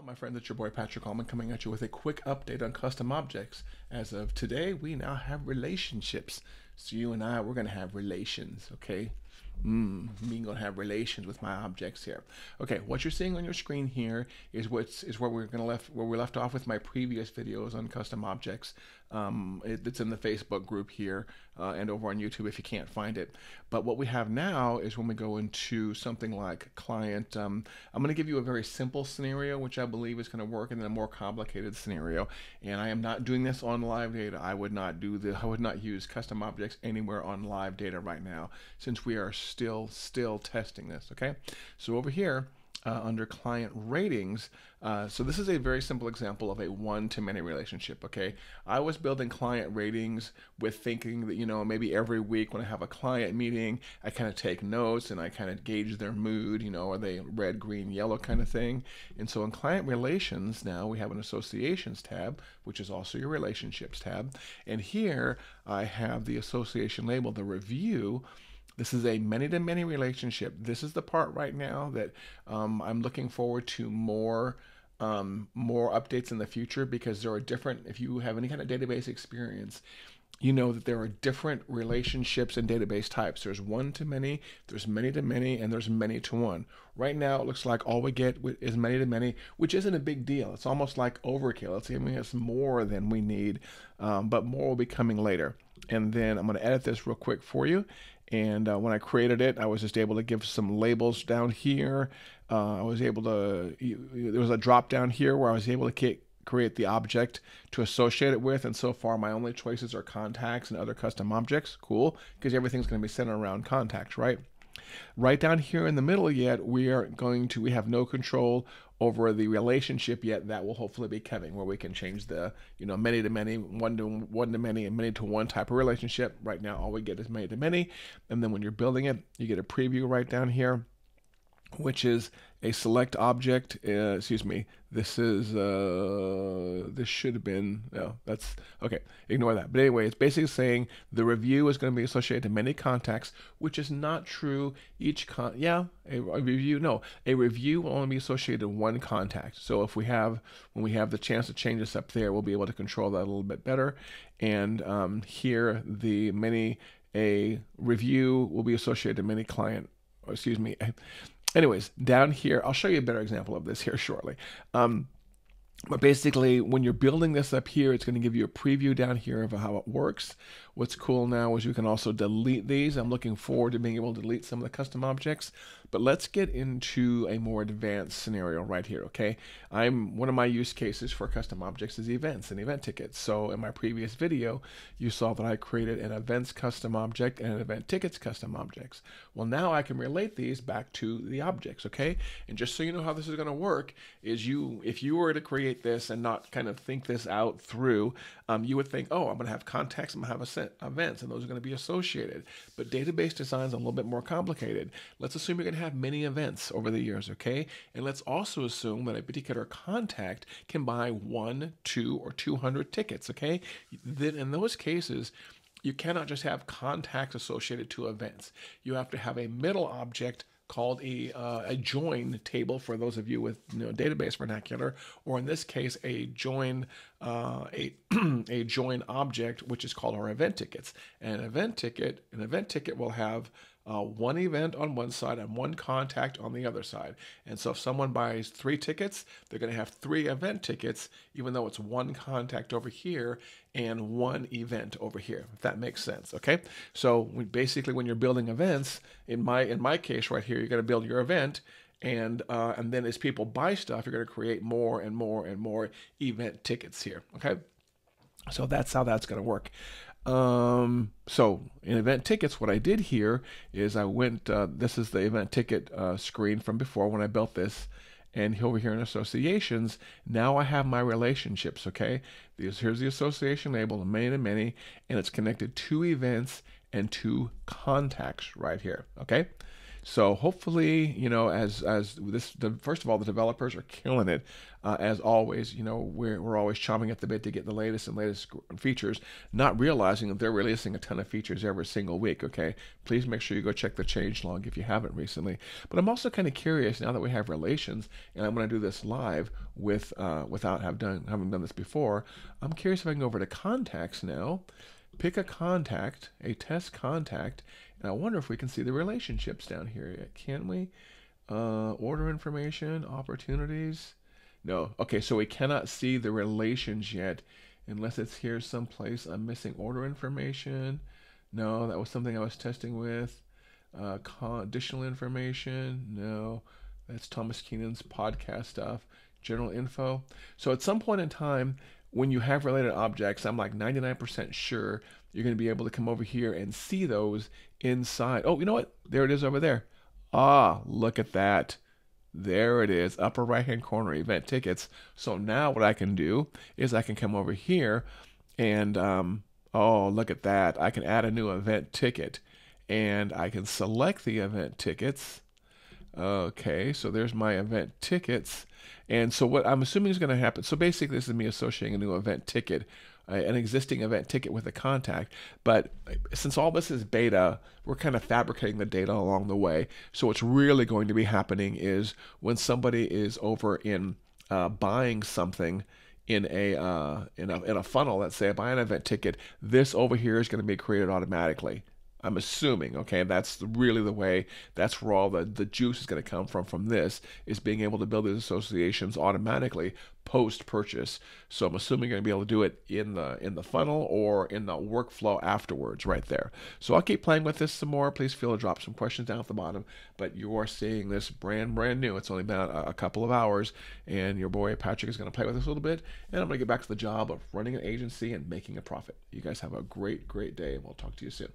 Hello, my friends, it's your boy Patrick Allmond coming at you with a quick update on custom objects. As of today, we now have relationships. So you and I, we're going to have relations, okay? Being going to have relations with my objects here. Okay, what you're seeing on your screen here is where we left off with my previous videos on custom objects. It's in the Facebook group here and over on YouTube if you can't find it. But what we have now is when we go into something like client. I'm going to give you a very simple scenario, which I believe is going to work, and then a more complicated scenario. And I am not doing this on live data. I would not do this. I would not use custom objects anywhere on live data right now, since we are still testing this, okay? So over here, under client ratings, so this is a very simple example of a one-to-many relationship, okay? I was building client ratings with thinking that, you know, maybe every week when I have a client meeting, I kind of take notes and I kind of gauge their mood, you know, are they red, green, yellow kind of thing. And so in client relations now, we have an associations tab, which is also your relationships tab. And here I have the association label, the review. This is a many-to-many relationship. This is the part right now that I'm looking forward to more updates in the future, because there are different, if you have any kind of database experience, you know that there are different relationships and database types. There's one-to-many, there's many-to-many, and there's many-to-one. Right now, it looks like all we get is many-to-many, which isn't a big deal. It's almost like overkill. It's giving us more than we need, but more will be coming later. And then I'm going to edit this real quick for you. And when I created it, I was just able to give some labels down here. I was able to, there was a drop down here where I was able to create the object to associate it with. And so far, my only choices are contacts and other custom objects. Cool, because everything's going to be centered around contacts, right? Right down here in the middle yet, we have no control over the relationship yet. That will hopefully be coming, where we can change the, you know, many to many, one to many, and many to one type of relationship. Right now, all we get is many to many. And then when you're building it, you get a preview right down here, which is a select object. Excuse me. This is, this should have been, no, that's, okay, ignore that. But anyway, it's basically saying the review is going to be associated to many contacts, which is not true. A review will only be associated to one contact. So if we have, when we have the chance to change this up there, we'll be able to control that a little bit better. And here, a review will be associated to many client, excuse me. Anyways, down here, I'll show you a better example of this here shortly. But basically, when you're building this up here, it's going to give you a preview down here of how it works. What's cool now is you can also delete these. I'm looking forward to being able to delete some of the custom objects. But let's get into a more advanced scenario right here, okay? One of my use cases for custom objects is events and event tickets. So in my previous video, you saw that I created an events custom object and an event tickets custom objects. Well, now I can relate these back to the objects, okay? And just so you know how this is going to work, is if you were to create this and not kind of think this out through, you would think, oh, I'm going to have contacts, I'm going to have events, and those are going to be associated. But database design is a little bit more complicated. Let's assume you're going to have many events over the years, okay? And let's also assume that a particular contact can buy 1, 2, or 200 tickets, okay? Then in those cases, you cannot just have contacts associated to events. You have to have a middle object called a join table, for those of you with, you know, database vernacular, or in this case, a join a join object, which is called our event tickets. And an event ticket will have one event on one side and one contact on the other side. And so if someone buys 3 tickets, they're going to have 3 event tickets, even though it's one contact over here and one event over here, if that makes sense, okay? So basically when you're building events, in my case right here, you're going to build your event, and then as people buy stuff, you're going to create more and more and more event tickets here, okay? So that's how that's going to work. So in event tickets, what I did here is I went, this is the event ticket screen from before when I built this, and over here in associations, now I have my relationships, okay? Here's the association label, many to many, and it's connected to events and to contacts right here, okay? So hopefully, as this, first of all, the developers are killing it. As always, we're always chomping at the bit to get the latest features, not realizing that they're releasing a ton of features every single week, okay? Please make sure you go check the changelog if you haven't recently. But I'm also kind of curious, now that we have relations, and I'm going to do this live with without having done this before, I'm curious if I can go over to contacts now, pick a contact, a test contact, and I wonder if we can see the relationships down here yet. Can we? Order information, opportunities. No. Okay, so we cannot see the relations yet unless it's here someplace. I'm missing order information. No, that was something I was testing with. Additional information. No, that's Thomas Keenan's podcast stuff. General info. So at some point in time, when you have related objects, I'm like 99% sure you're going to be able to come over here and see those inside. Oh, you know what? There it is over there. Ah, look at that. There it is, upper right-hand corner, event tickets. So now what I can do is I can come over here and, oh, look at that. I can add a new event ticket, and I can select the event tickets. Okay, so there's my event tickets. And so what I'm assuming is going to happen, so basically this is me associating a new event ticket, an existing event ticket with a contact. But since all this is beta, we're kind of fabricating the data along the way. So what's really going to be happening is when somebody is over in buying something in a funnel, let's say, buy an event ticket, this over here is going to be created automatically. I'm assuming, okay, that's really the way, that's where all the juice is going to come from this, is being able to build these associations automatically post-purchase. So I'm assuming you're going to be able to do it in the funnel or in the workflow afterwards right there. So I'll keep playing with this some more. Please feel to drop some questions down at the bottom, but you are seeing this brand new. It's only been a couple of hours, and your boy Patrick is going to play with this a little bit, and I'm going to get back to the job of running an agency and making a profit. You guys have a great, great day, and we'll talk to you soon.